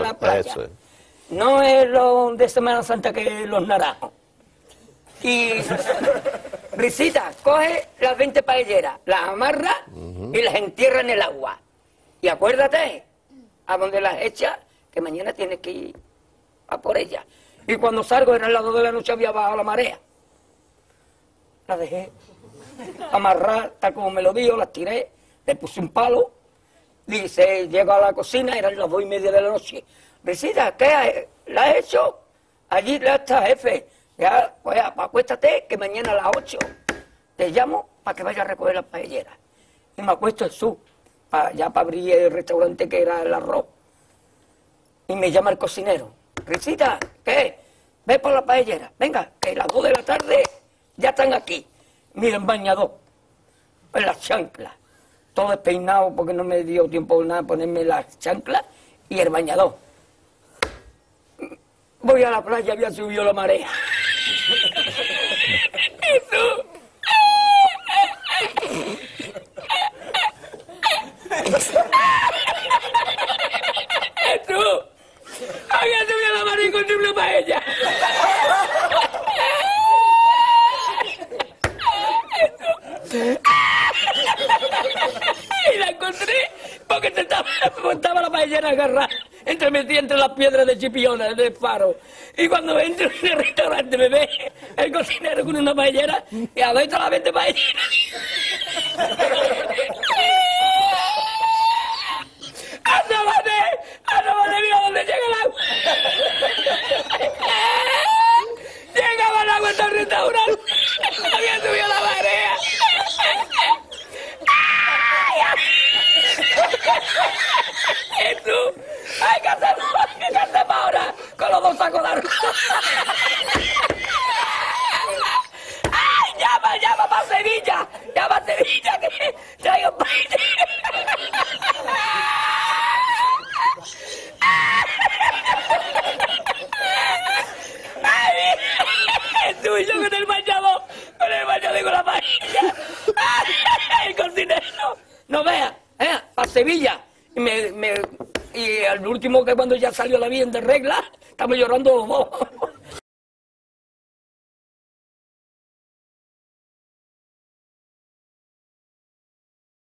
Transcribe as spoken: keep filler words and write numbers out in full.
en la playa. Eso es. No es lo de Semana Santa que los naranjos. Y Risita coge las veinte paelleras, las amarra uh-huh. y las entierra en el agua. Y acuérdate, a donde las echas, que mañana tienes que ir a por ellas. Y cuando salgo, era las dos de la noche, había bajado la marea. Las dejé amarrar, tal como me lo dijo, las tiré, le puse un palo. Dice, llego a la cocina, eran las dos y media de la noche. Risita, ¿qué has, la has hecho? Allí la está, jefe. Ya, pues acuéstate, que mañana a las ocho te llamo para que vayas a recoger las paelleras. Y me acuesto el sur, pa, ya para abrir el restaurante que era el arroz. Y me llama el cocinero. Risita, ¿qué? Ve por la paellera. Venga, que a las dos de la tarde ya están aquí. Mira el bañador, pues las chanclas. Todo despeinado porque no me dio tiempo nada ponerme las chanclas y el bañador. Voy a la playa, había subido la marea. Jesús. Jesús. Había subido la marea y encontré una paella. Y la encontré porque te estaba, estaba la paellera agarrada, entremetida entre las piedras de Chipiona, de Faro. Y cuando entro en el restaurante me ve el cocinero con una paellera y a veces la vende paellera. ¡Asómate! ¡Asómate! ¡Mira dónde llega el agua! ¡Llegaba el agua hasta el restaurante! ¡Había subido la marea! ¡Eso! ¡Ay, qué hacemos! ¿Qué hacemos ahora? Con los dos sacos de arroz. ¡Ay, llama, llama para Sevilla! ¡Llama a Sevilla que traigo para ¡Ay, tú y yo con el bañador! ¡Con el bañador con la paella! ¡Ay, el cocinero! ¡No veas! ¿Eh? ¡Para Sevilla! Y me... me... Y al último que cuando ya salió la vida de regla, estamos llorando los dos.